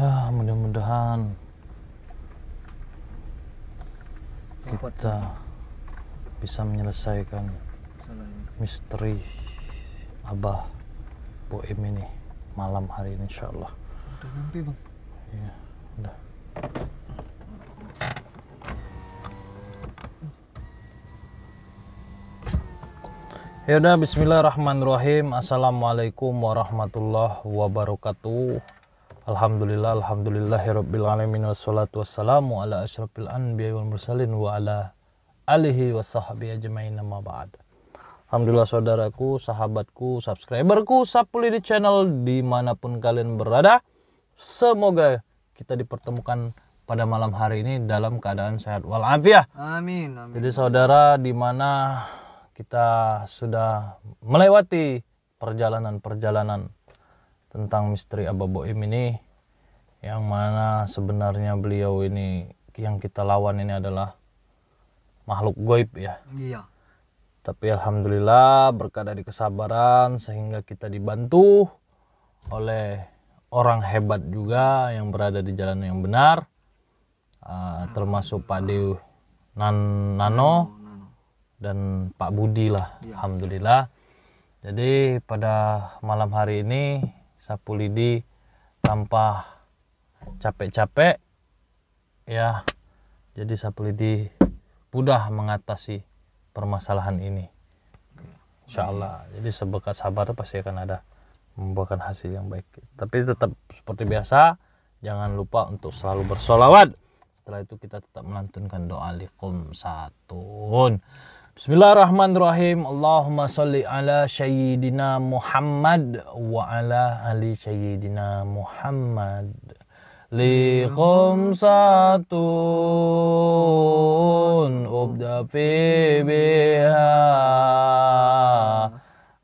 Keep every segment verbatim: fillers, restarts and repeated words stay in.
Ya, mudah-mudahan kita bisa menyelesaikan misteri Abah Boim ini malam hari ini, insya Allah. Udah nyampe, Bang. Iya, udah. Ya udah, bismillahirrahmanirrahim. Assalamualaikum warahmatullahi wabarakatuh. Alhamdulillah, alhamdulillahirrabbilalamin, wassalatu wassalamu ala asyrafil anbiya wal mursalin wa ala alihi wa sahbihi ajma'in, amma ba'd. Alhamdulillah saudaraku, sahabatku, subscriberku Sapu Lidi channel dimanapun kalian berada, semoga kita dipertemukan pada malam hari ini dalam keadaan sehat walafiat. Amin, amin. Jadi saudara, dimana kita sudah melewati perjalanan-perjalanan tentang misteri Abah Boim ini, yang mana sebenarnya beliau ini yang kita lawan ini adalah makhluk goib ya. Iya. Tapi alhamdulillah berkat dari kesabaran sehingga kita dibantu oleh orang hebat juga yang berada di jalan yang benar, uh, termasuk Pak Dewu Nan Nano dan Pak Budi lah. Iya. Alhamdulillah. Jadi pada malam hari ini Sapu Lidi tanpa capek-capek ya, jadi Sapu Lidi mudah mengatasi permasalahan ini, insya Allah. Jadi sebekas sabar pasti akan ada membuahkan hasil yang baik. Tapi tetap seperti biasa, jangan lupa untuk selalu bersolawat. Setelah itu kita tetap melantunkan doa liqum satun. Bismillahirrahmanirrahim. Allahumma sholli ala sayyidina Muhammad wa ala ali sayyidina Muhammad. Liqum satun ubda fi biha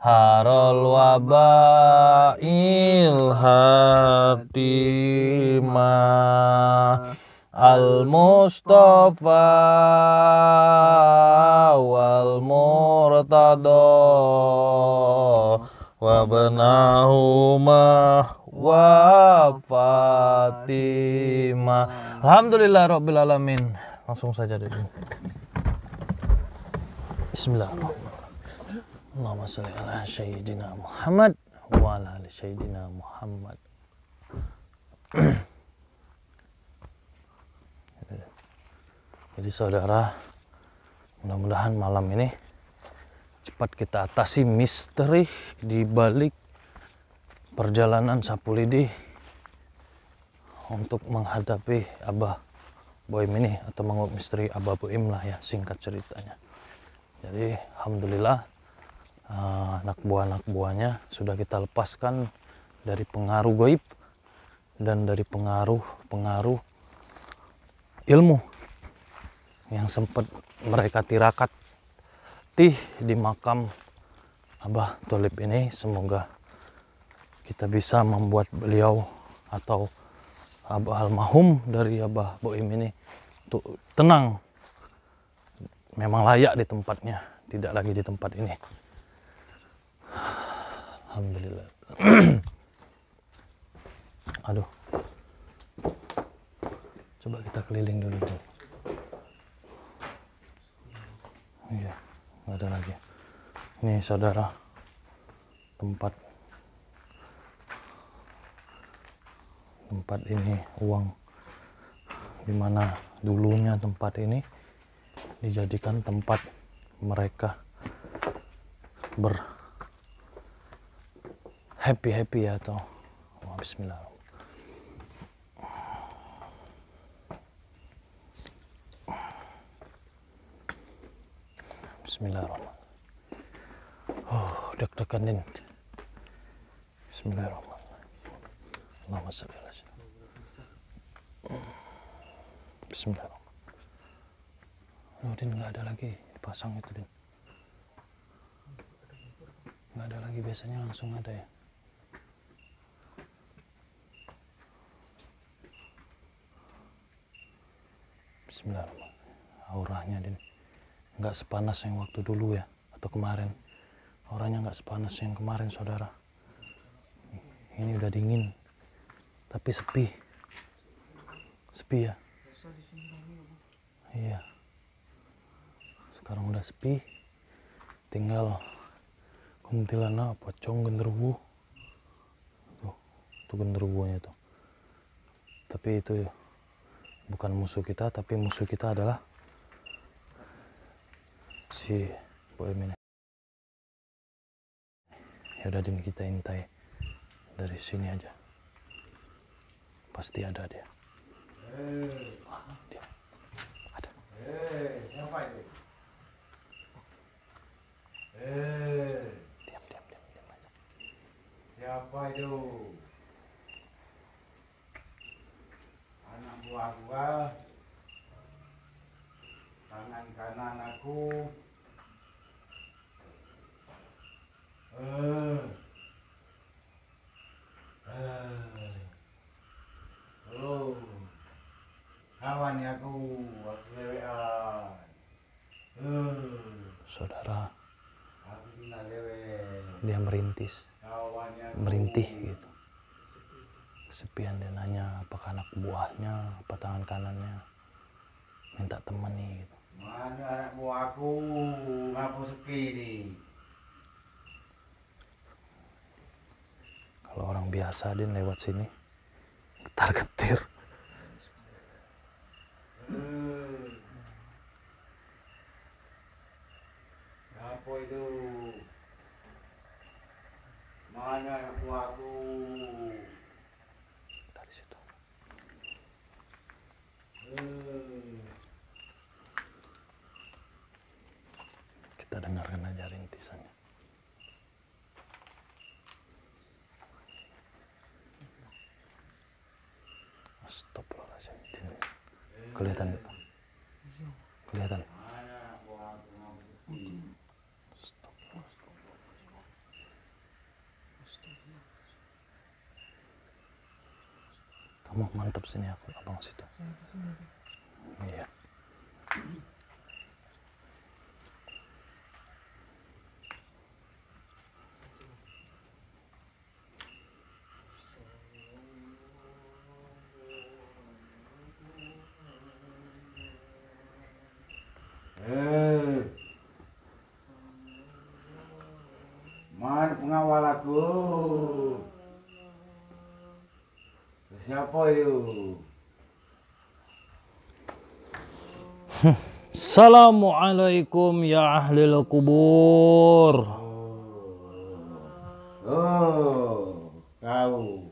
harol wabail hatimah al-Mustafa wal Murtada wa benahuma wa Fatima. Alhamdulillah Rabbil Alamin. Langsung saja dulu. Bismillahirrahmanirrahim. Allahumma sholli ala sayyidina Muhammad wa ala ali sayyidina Muhammad. Jadi saudara, mudah-mudahan malam ini cepat kita atasi misteri di balik perjalanan Sapu Lidi untuk menghadapi Abah Boim ini, atau mengungkap misteri Abah Boim lah ya, singkat ceritanya. Jadi alhamdulillah anak buah-anak buahnya sudah kita lepaskan dari pengaruh gaib dan dari pengaruh-pengaruh ilmu yang sempat mereka tirakat tih di makam Abah Tolib ini. Semoga kita bisa membuat beliau atau Abah almarhum dari Abah Boim ini untuk tenang, memang layak di tempatnya, tidak lagi di tempat ini. Alhamdulillah. Aduh, coba kita keliling dulu dulu. Iya, nggak ada lagi. Ini saudara, tempat tempat ini uang, dimana dulunya tempat ini dijadikan tempat mereka ber happy happy ya, atau oh, bismillah. Bismillahirrahmanirrahim. Oh, deg-degan. Bismillahirrahmanirrahim. Allahumma sholli ala sayyidina. Bismillahirrahmanirrahim. Udin, nggak ada lagi dipasang itu, Din. Nggak ada lagi, biasanya langsung ada ya. Bismillahirrahmanirrahim. Auranya, Din, nggak sepanas yang waktu dulu ya, atau kemarin. Orangnya nggak sepanas yang kemarin saudara. Ini udah dingin tapi sepi. Sepi ya? Iya. Sekarang udah sepi. Tinggal kuntilanak, pocong, genderuwo. Tuh, tuh genderuwonya tuh. Tapi itu bukan musuh kita, tapi musuh kita adalah si Boim ini. Ya udah, Din, kita intai dari sini aja. Pasti ada dia. Hey. Wah, dia ada. Hey, ngapain dia? Hey. Diam, diam, diam, diam aja. Siapa itu? Anak buah gua. Tangan kanan aku. Eh. Halo, kawan ya aku, aku lewean. Uh. Saudara, aku kena lewe. Dia merintis, merintih gitu. Kesepian, dia nanya apakah anak buahnya, apa tangan kanannya, minta temani gitu. Mana anak buah aku, ngapa sepi nih? Kalau orang biasa, Din, lewat sini getar-getir. Apa itu? Mana aku aku? Dari situ. Kita dengarkan aja rintisannya. Kelihatan, kelihatan. Kamu mantap sini, aku abang situ. Iya. Siapa itu? Assalamualaikum ya ahlil kubur. Oh, oh kau,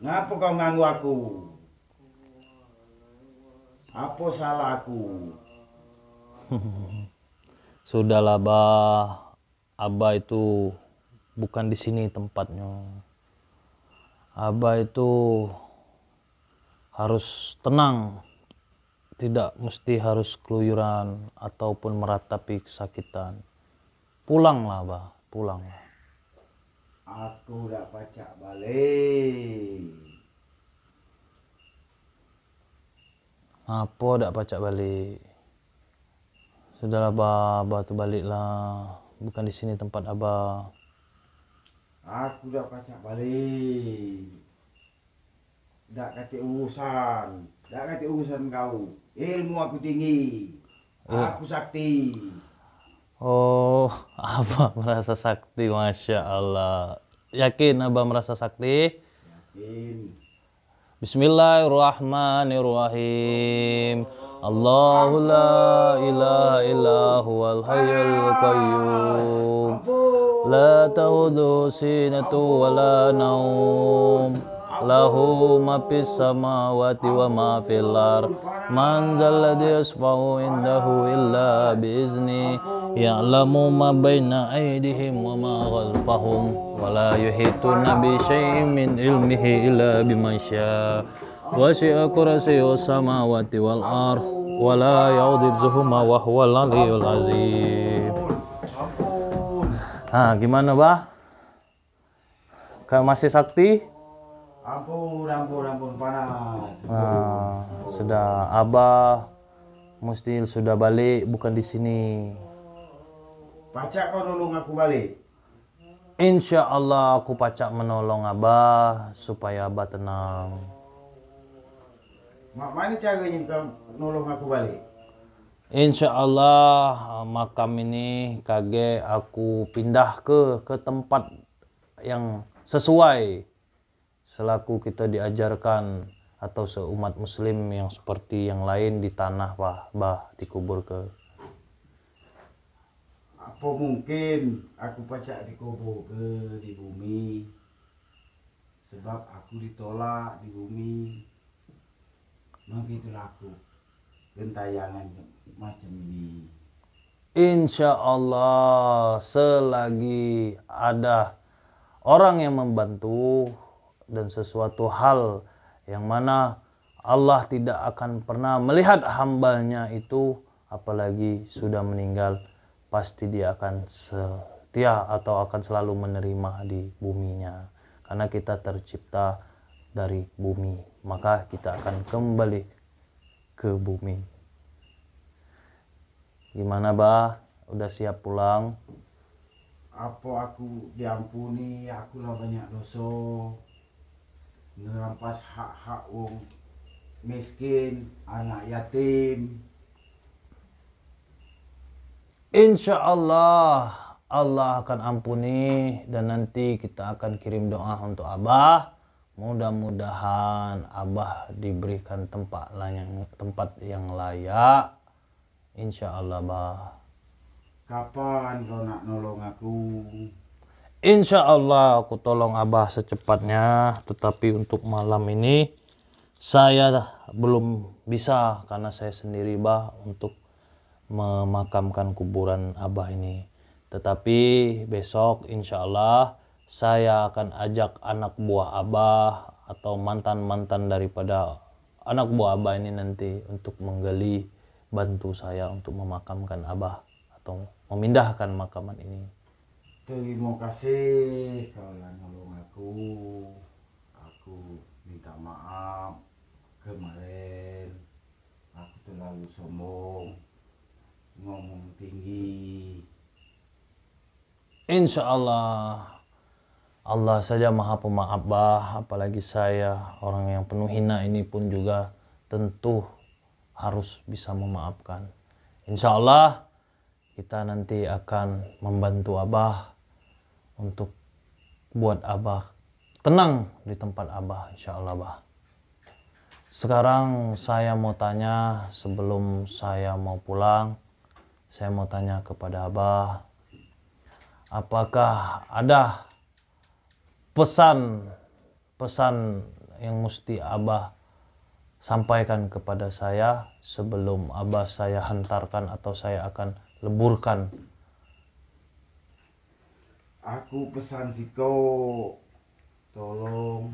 ngapa kau ganggu aku? Apa salah aku? Sudahlah, Bah. Abah itu bukan di sini tempatnya. Abah itu harus tenang, tidak mesti harus keluyuran ataupun meratapi kesakitan. Pulanglah, Abah, pulanglah. Aku udah pacak balik. Apa udah pacak balik? Sudahlah, Abah, Abah tu baliklah. Bukan di sini tempat Abah. Aku udah pacak balik. Dak kata urusan, dak kata urusan kau. Ilmu aku tinggi, aku sakti. Oh, Abah merasa sakti, masya Allah. Yakin Abah merasa sakti? Yakin. Bismillahirrahmanirrahim. Allahu la ilaha illa huwal hayyul qayyum. La ta'khudhuhu sinatun wa la nawm. Lahu ma fis samawati wa ma fil ard. Man zal ladzi yashfa'u indahu illa bi'izni. Ya'lamu ma baina aydihim wa ma khalfahum. Wa la yuhituna bi syai'in min ilmihi illa bima syaa. Wasi'a kursiyyuhus samawati wal ard. Wa la ya'uduzuhuma wa huwal aliyyul azim. Ah, gimana, Bah? Kamu masih sakti? Ampun, ampun, ampun, panas. Nah, sudah, Abah mesti sudah balik, bukan di sini. Pacak kau nolong aku balik? Insya Allah aku pacak menolong Abah supaya Abah tenang. Mana caranya kamu nolong aku balik? Insya Allah makam ini kakek aku pindah ke ke tempat yang sesuai selaku kita diajarkan atau seumat muslim yang seperti yang lain di tanah bah, bah dikubur ke. Apa mungkin aku pacak dikubur ke di bumi? Sebab aku ditolak di bumi. Begitulah aku gentayangan macam ini. Insya Allah selagi ada orang yang membantu dan sesuatu hal yang mana Allah tidak akan pernah melihat hambanya itu, apalagi sudah meninggal, pasti dia akan setia atau akan selalu menerima di buminya. Karena kita tercipta dari bumi, maka kita akan kembali ke bumi. Gimana bah? Udah siap pulang? Apa aku diampuni? Aku lah banyak dosa, ngerampas hak-hak wong miskin, anak yatim. Insya Allah Allah akan ampuni, dan nanti kita akan kirim doa untuk Abah. Mudah-mudahan Abah diberikan tempat yang tempat yang layak. Insya Allah bah. Kapan kau nak nolong aku? Insya Allah aku tolong Abah secepatnya. Tetapi untuk malam ini saya belum bisa karena saya sendiri bah untuk memakamkan kuburan Abah ini. Tetapi besok insya Allah saya akan ajak anak buah Abah atau mantan-mantan daripada anak buah Abah ini nanti untuk menggali, bantu saya untuk memakamkan Abah atau memindahkan makaman ini. Terima kasih kalau nolong aku. Aku minta maaf kemarin aku terlalu sombong, ngomong tinggi. Insya Allah Allah saja maha pemaaf bah, apalagi saya orang yang penuh hina ini pun juga tentu harus bisa memaafkan. Insya Allah kita nanti akan membantu Abah untuk buat Abah tenang di tempat Abah, insya Allah bah. Sekarang saya mau tanya, sebelum saya mau pulang, saya mau tanya kepada Abah, apakah ada pesan-pesan yang mesti Abah sampaikan kepada saya sebelum Abah saya hantarkan atau saya akan leburkan? Aku pesan si kau, tolong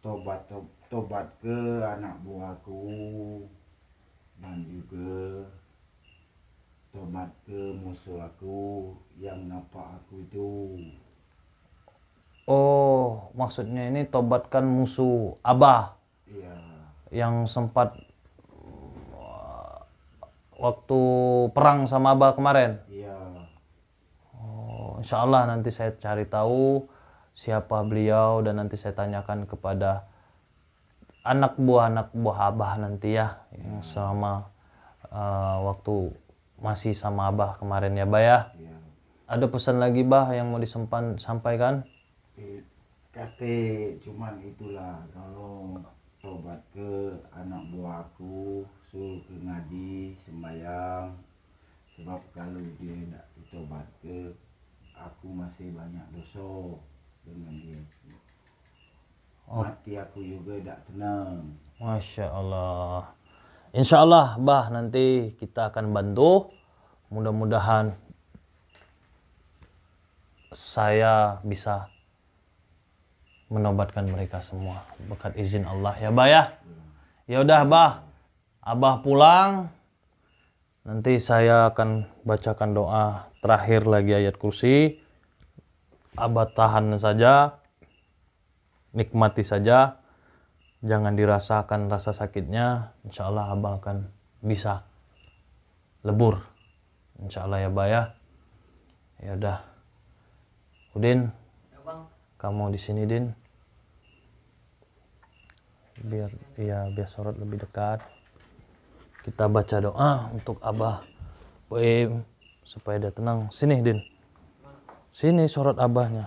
tobat, tob, tobat ke anak buahku dan juga tobat ke musuh aku yang nampak aku itu. Oh, maksudnya ini tobatkan musuh Abah. Iya. Yang sempat waktu perang sama Abah kemarin. Iya. Oh, insya Allah nanti saya cari tahu siapa beliau dan nanti saya tanyakan kepada anak buah anak buah Abah nanti ya, yang selama uh, waktu masih sama Abah kemarin ya, Bah ya. Iya. Ada pesan lagi Bah yang mau disempan sampaikan? Kate cuman itulah, kalau tobat ke anak buah aku, suruh ke ngaji sembahyang. Sebab kalau dia tidak ditobat ke, aku masih banyak dosa dengan dia. Mati aku juga tidak tenang. Masya Allah. Insya Allah bah nanti kita akan bantu. Mudah-mudahan saya bisa menobatkan mereka semua berkat izin Allah ya bah ya. Ya udah bah, Abah pulang. Nanti saya akan bacakan doa terakhir lagi ayat kursi. Abah tahan saja, nikmati saja, jangan dirasakan rasa sakitnya. Insya Allah Abah akan bisa lebur. Insya Allah ya bah ya. Ya udah, Udin, kamu di sini Din. biar ya biar sorot lebih dekat. Kita baca doa untuk Abah Boim supaya dia tenang. Sini Din, sini sorot abahnya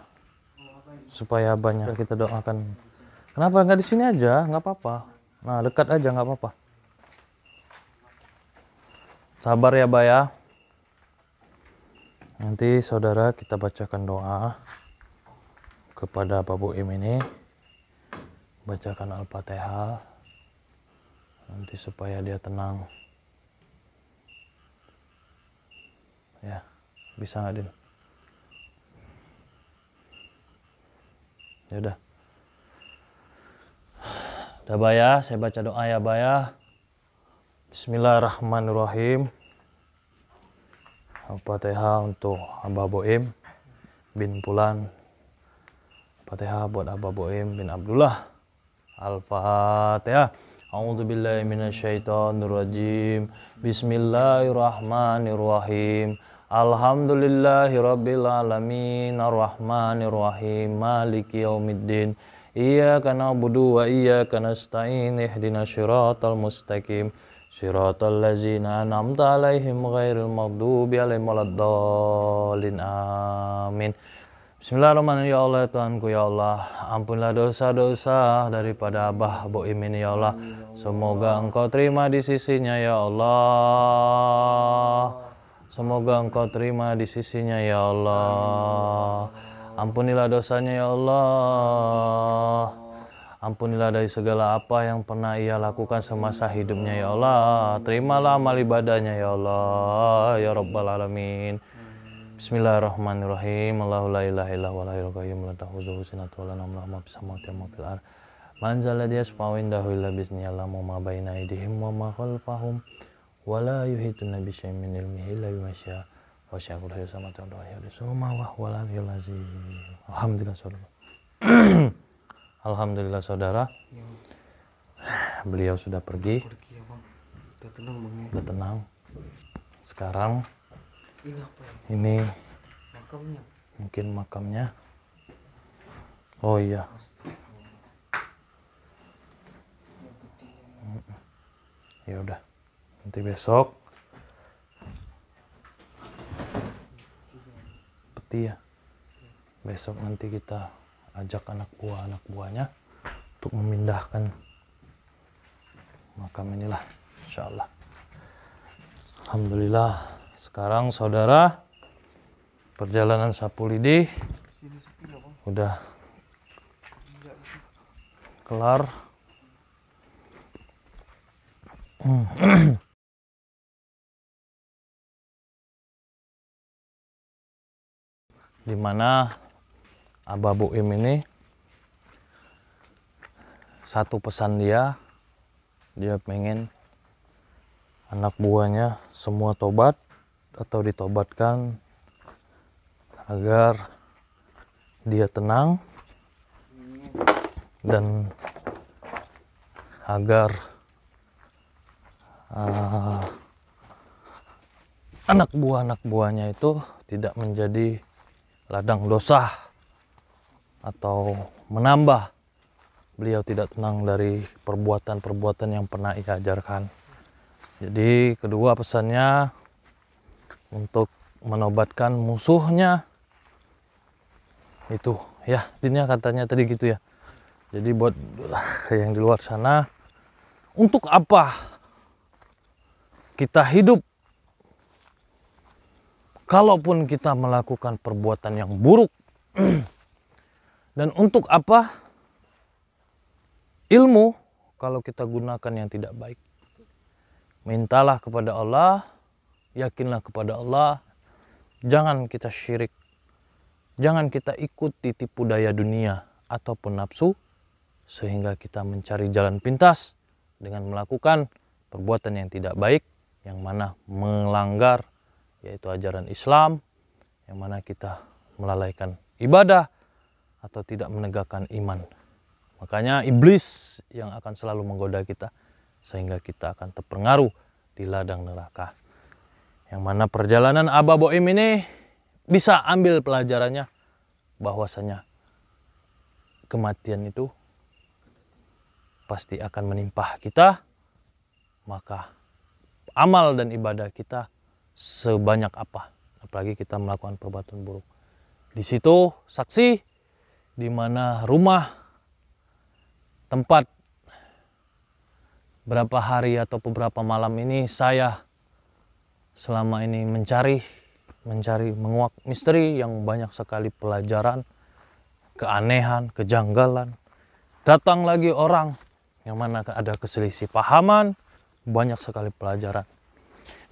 supaya abahnya kita doakan. Kenapa nggak di sini aja? Nggak apa-apa. Nah dekat aja nggak apa-apa. Sabar ya Abah ya. Nanti saudara kita bacakan doa kepada Pak Boim ini. Bacakan Al-Fatihah nanti supaya dia tenang. Ya, bisa nggak Din? Ya udah. Udah Abah ya, saya baca doa ya Abah ya. Bismillahirrahmanirrahim. Al-Fatihah untuk Abah Boim bin Pulan. Al-Fatihah buat Abah Boim bin Abdullah. Al-Fatihah. A'udzubillahi minasyaitonirrajim. Bismillahirrahmanirrahim. Alhamdulillahirabbil alamin arrahmanirrahim maliki yaumiddin. Iyyaka na'budu wa iyyaka nasta'in ihdinas siratal mustaqim. Shiratal ladzina an'amta 'alaihim ghairil maghdubi 'alaihim waladdallin. Amin. Bismillahirrahmanirrahim. Ya Allah Tuhanku ya Allah, ampunilah dosa-dosa daripada Abah Boim ini ya Allah. Semoga Engkau terima di sisinya ya Allah. Semoga Engkau terima di sisinya ya Allah. Ampunilah dosanya ya Allah. Ampunilah dari segala apa yang pernah ia lakukan semasa hidupnya ya Allah. Terimalah amal ibadahnya ya Allah ya Rabbal Alamin. Bismillahirrahmanirrahim. Allahu la ilaha illallah wa la ilaha illallah. Man zalladhi yashfa'u indahu illa bi'izni ya'lamu ma baina aydihim wa ma khalfahum wa la yuhituna bi syai'in min ilmihi illa bima syaa wa sya'ul hayasama ta'ala wa huwa al-'aliyyul 'azhim. Alhamdulillah saudara. Alhamdulillah saudara, ya. Beliau sudah pergi, pergi ya bang. Udah tenang, bang, ya. Udah tenang. Sekarang ini, apa ya? Ini makamnya. Mungkin makamnya. Oh iya. Ya udah, nanti besok peti ya. Besok nanti kita ajak anak buah anak buahnya untuk memindahkan makam inilah, insyaallah. Alhamdulillah. Sekarang saudara perjalanan Sapu Lidi udah kelar. Dimana Abah Boim ini satu pesan dia, dia pengen anak buahnya semua tobat atau ditobatkan agar dia tenang dan agar uh, anak buah-anak buahnya itu tidak menjadi ladang dosa atau menambah beliau tidak tenang dari perbuatan-perbuatan yang pernah ia ajarkan. Jadi kedua pesannya untuk menobatkan musuhnya itu ya, Dinnya katanya tadi gitu ya. Jadi buat yang di luar sana, untuk apa kita hidup kalaupun kita melakukan perbuatan yang buruk? Dan untuk apa ilmu kalau kita gunakan yang tidak baik? Mintalah kepada Allah, yakinlah kepada Allah, jangan kita syirik, jangan kita ikut ditipu daya dunia ataupun nafsu, sehingga kita mencari jalan pintas dengan melakukan perbuatan yang tidak baik, yang mana melanggar yaitu ajaran Islam, yang mana kita melalaikan ibadah atau tidak menegakkan iman. Makanya iblis yang akan selalu menggoda kita sehingga kita akan terpengaruh di ladang neraka. Yang mana perjalanan Abah Boim ini bisa ambil pelajarannya bahwasanya kematian itu pasti akan menimpa kita, maka amal dan ibadah kita sebanyak apa, apalagi kita melakukan perbuatan buruk. Di situ saksi di mana rumah, tempat, berapa hari atau beberapa malam ini saya selama ini mencari, mencari menguak misteri yang banyak sekali pelajaran, keanehan, kejanggalan. Datang lagi orang yang mana ada keselisih pahaman, banyak sekali pelajaran.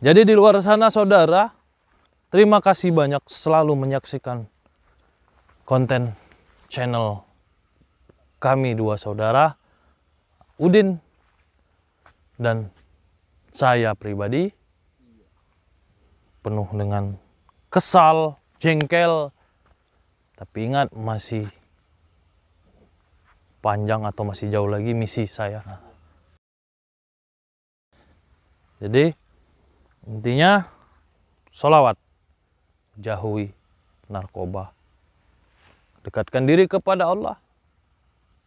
Jadi di luar sana saudara, terima kasih banyak selalu menyaksikan konten channel kami dua saudara, Udin dan saya pribadi, penuh dengan kesal, jengkel. Tapi ingat, masih panjang atau masih jauh lagi misi saya. Jadi intinya sholawat, jauhi narkoba, dekatkan diri kepada Allah,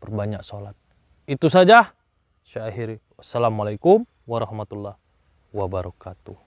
perbanyak sholat. Itu saja saya akhiri. Assalamualaikum warahmatullahi wabarakatuh.